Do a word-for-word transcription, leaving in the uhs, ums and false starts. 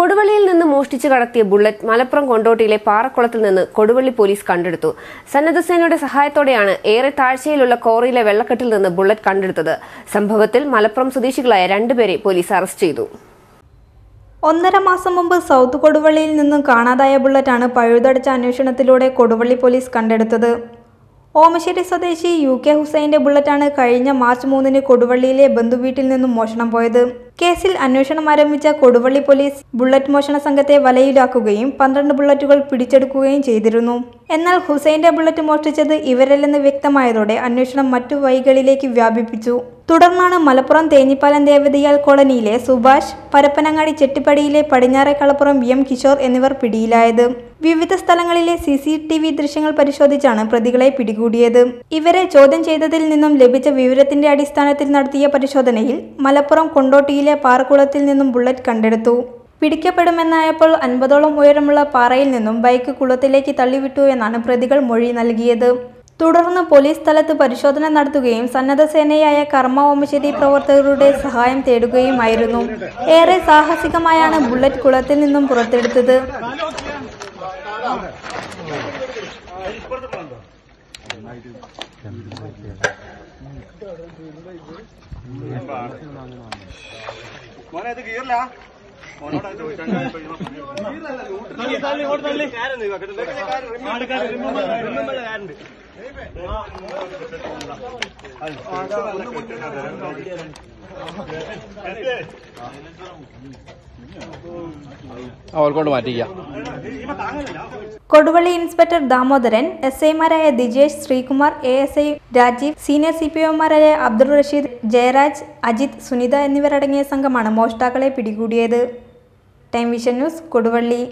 കൊടുവള്ളിയിൽ നിന്ന് മോഷ്ടിച്ചു കടത്തിയ ബുള്ളറ്റ് മലപ്പുറം കൊണ്ടോട്ടിയിലെ പാറക്കുളത്തിൽ നിന്ന് കൊടുവള്ളി പോലീസ് കണ്ടെടുത്തു. സന്നദ്ധസേനയുടെ സഹായത്തോടെയാണ് ഏറെ താഴ്ചയിലുള്ള കോറിയിലെ വെള്ളക്കെട്ടിൽ നിന്ന് ബുള്ളറ്റ് കണ്ടെടുത്തത്. സംഭവത്തിൽ മലപ്പുറം സ്വദേശികളായ രണ്ടുപേരെ പോലീസ് അറസ്റ്റ് ചെയ്തു. ഒന്നര മാസം മുമ്പ് സൗത്ത് കൊടുവള്ളിയിൽ നിന്നും കാണാതായ ബുള്ളറ്റാണ് പഴുതടച്ച അന്വേഷണത്തിലൂടെ കൊടുവള്ളി പോലീസ് കണ്ടെടുത്തത്. ഓമശ്ശേരി സ്വദേശി യു കെ ഹുസൈൻ്റെ ബുള്ളറ്റാണ് കഴിഞ്ഞ മാർച്ച് മൂന്നിന് കൊടുവള്ളിയിലെ ബന്ധുവീട്ടിൽ നിന്നും മോഷണം പോയത്. കേസിൽ അന്വേഷണം ആരംഭിച്ച കൊടുവള്ളി പോലീസ് ബുള്ളറ്റ് മോഷണ സംഘത്തെ വലയിലാക്കുകയും പന്ത്രണ്ട് ബുള്ളറ്റുകൾ പിടിച്ചെടുക്കുകയും ചെയ്തിരുന്നു. എന്നാൽ ഹുസൈൻ്റെ ബുള്ളറ്റ് മോഷ്ടിച്ചത് ഇവരല്ലെന്ന് വ്യക്തമായതോടെ അന്വേഷണം മറ്റു വഴികളിലേക്ക് വ്യാപിപ്പിച്ചു. തുടർന്നാണ് മലപ്പുറം തേഞ്ഞിപ്പാലം ദേവതയാൽ കോളനിയിലെ സുഭാഷ്, പരപ്പനങ്ങാടി ചെട്ടിപ്പടിയിലെ പടിഞ്ഞാറെ കളപ്പുറം വി എം കിഷോർ എന്നിവർ പിടിയിലായത്. വിവിധ സ്ഥലങ്ങളിലെ സി സി ടി വി ദൃശ്യങ്ങൾ പരിശോധിച്ചാണ് പ്രതികളെ പിടികൂടിയത്. ഇവരെ ചോദ്യം ചെയ്തതിൽ നിന്നും ലഭിച്ച വിവരത്തിന്റെ അടിസ്ഥാനത്തിൽ നടത്തിയ പരിശോധനയിൽ മലപ്പുറം കൊണ്ടോട്ടിയിലെ പാറക്കുളത്തിൽ നിന്നും ബുള്ളറ്റ് കണ്ടെടുത്തു. പിടിക്കപ്പെടുമെന്നായപ്പോൾ അൻപതോളം ഉയരമുള്ള പാറയിൽ നിന്നും ബൈക്ക് കുളത്തിലേക്ക് തള്ളിവിട്ടു എന്നാണ് പ്രതികൾ മൊഴി നൽകിയത്. തുടർന്ന് പോലീസ് സ്ഥലത്ത് പരിശോധന നടത്തുകയും സന്നദ്ധ സേനയായ കർമ്മ ഓമശ്ശേരി പ്രവർത്തകരുടെ സഹായം തേടുകയുമായിരുന്നു. ഏറെ സാഹസികമായാണ് ബുള്ളറ്റ് കുളത്തിൽ നിന്നും പുറത്തെടുത്തത്. കൊടുവള്ളി ഇൻസ്പെക്ടർ ദാമോദരൻ, എസ് ഐമാരായ Dijesh Sreekumar, A S I Rajeev, senior C P ഒമാരായ അബ്ദുൾ റഷീദ്, ജയരാജ്, അജിത്, സുനിത എന്നിവരടങ്ങിയ സംഘമാണ് മോഷ്ടാക്കളെ പിടികൂടിയത്. Time vision news, Koduvally.